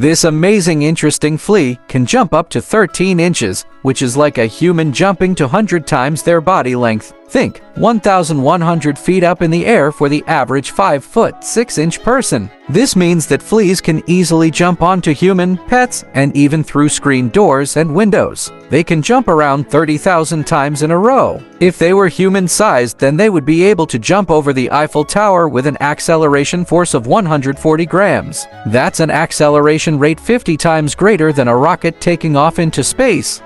This amazing interesting flea can jump up to 13 inches, which is like a human jumping to 100 times their body length. Think, 1,100 feet up in the air for the average 5'6" person. This means that fleas can easily jump onto human, pets, and even through screen doors and windows. They can jump around 30,000 times in a row. If they were human-sized, then they would be able to jump over the Eiffel Tower with an acceleration force of 140 grams. That's an acceleration rate 50 times greater than a rocket taking off into space.